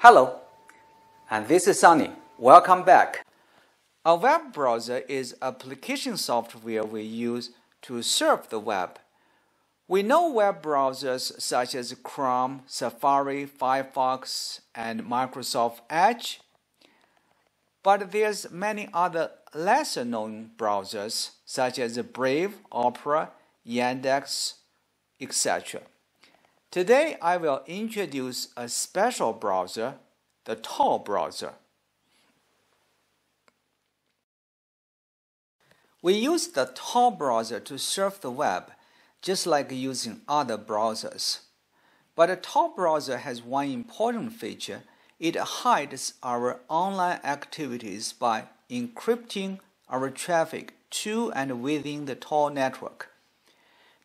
Hello, and this is Sunny. Welcome back. A web browser is application software we use to serve the web. We know web browsers such as Chrome, Safari, Firefox, and Microsoft Edge, but there's many other lesser-known browsers such as Brave, Opera, Yandex, etc. Today, I will introduce a special browser, the Tor browser. We use the Tor browser to surf the web, just like using other browsers. But the Tor browser has one important feature. It hides our online activities by encrypting our traffic to and within the Tor network.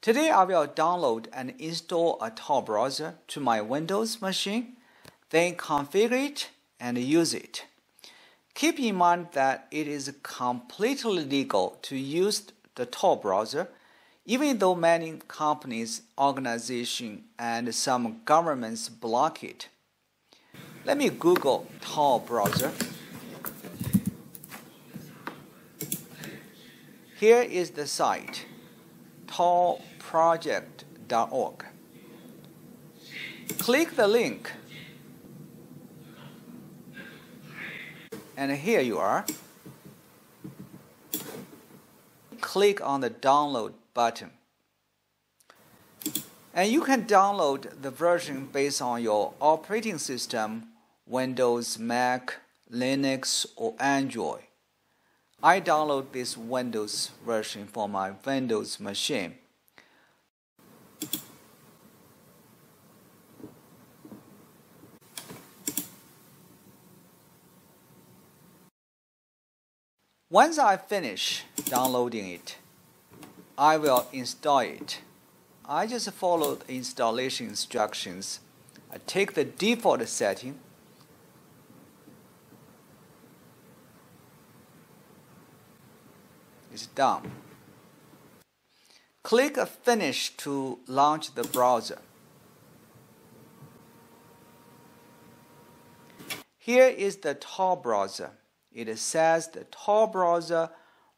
Today I will download and install a Tor browser to my Windows machine, then configure it and use it. Keep in mind that it is completely legal to use the Tor browser, even though many companies, organizations, and some governments block it. Let me Google Tor browser. Here is the site, torproject.org. Click the link, and here you are. Click on the download button, and you can download the version based on your operating system, Windows, Mac, Linux, or Android. I download this Windows version for my Windows machine. Once I finish downloading it, I will install it. I just follow the installation instructions. I take the default setting. It's done. Click Finish to launch the browser. Here is the Tor browser. It says the Tor browser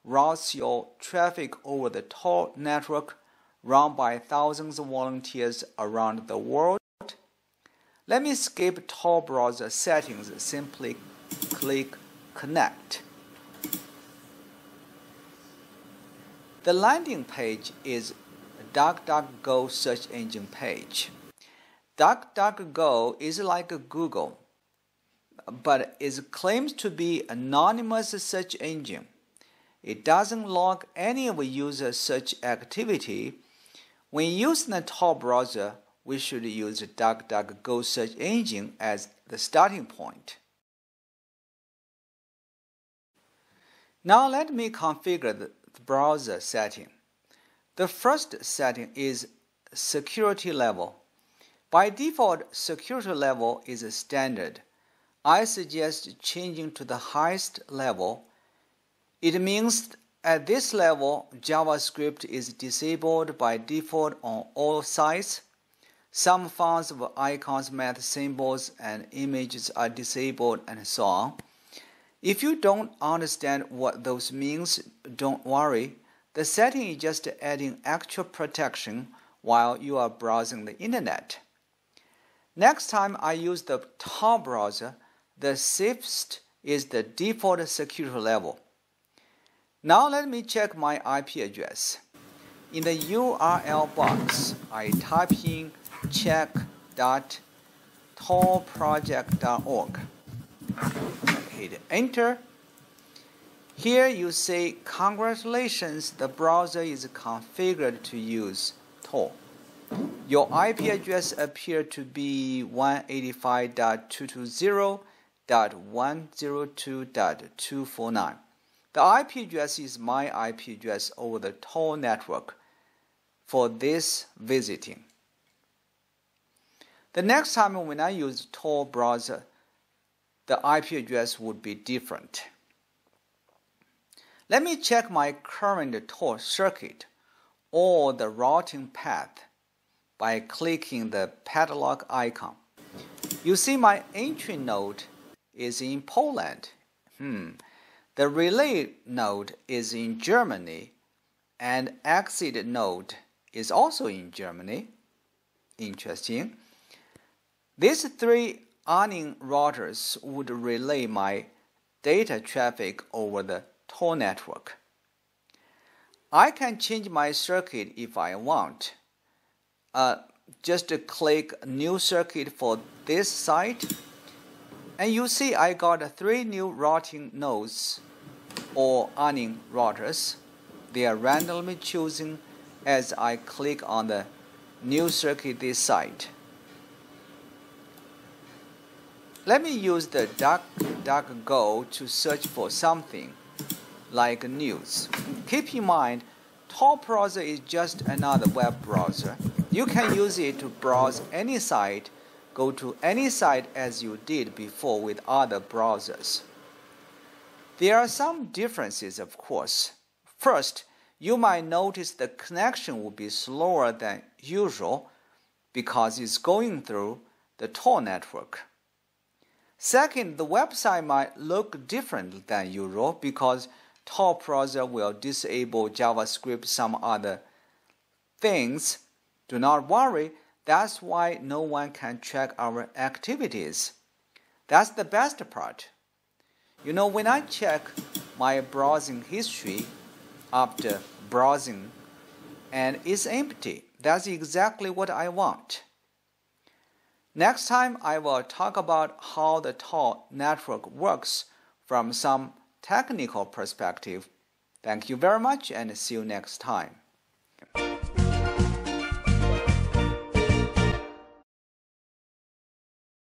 routes your traffic over the Tor network run by thousands of volunteers around the world. Let me skip Tor browser settings. Simply click Connect. The landing page is DuckDuckGo search engine page. DuckDuckGo is like Google, but it claims to be an anonymous search engine. It doesn't log any of a user's search activity. When using the Tor browser, we should use DuckDuckGo search engine as the starting point. Now let me configure the browser setting. The first setting is security level. By default, security level is a standard. I suggest changing to the highest level. It means at this level, JavaScript is disabled by default on all sites. Some fonts of icons, math, symbols, and images are disabled, and so on. If you don't understand what those means, don't worry. The setting is just adding extra protection while you are browsing the internet. Next time I use the Tor browser, the safest is the default security level. Now let me check my IP address. In the URL box, I type in check.torproject.org. Hit enter. Here you say, congratulations, the browser is configured to use Tor. Your IP address appears to be 185.220.102.249. The IP address is my IP address over the Tor network for this visiting. The next time when I use Tor browser, the IP address would be different. Let me check my current Tor circuit or the routing path by clicking the padlock icon. You see my entry node is in Poland. The relay node is in Germany, and exit node is also in Germany. Interesting. These three onion routers would relay my data traffic over the Tor network. I can change my circuit if I want. Just click new circuit for this site, and you see I got three new routing nodes or onion routers. They are randomly chosen as I click on the new circuit this site. Let me use the DuckDuckGo to search for something like news. Keep in mind, Tor browser is just another web browser. You can use it to browse any site, go to any site as you did before with other browsers. There are some differences, of course. First, you might notice the connection will be slower than usual because it's going through the Tor network. Second, the website might look different than usual because Tor browser will disable JavaScript, some other things. Do not worry, that's why no one can track our activities. That's the best part. You know, when I check my browsing history after browsing and it's empty, that's exactly what I want. Next time, I will talk about how the Tor network works from some technical perspective. Thank you very much and see you next time.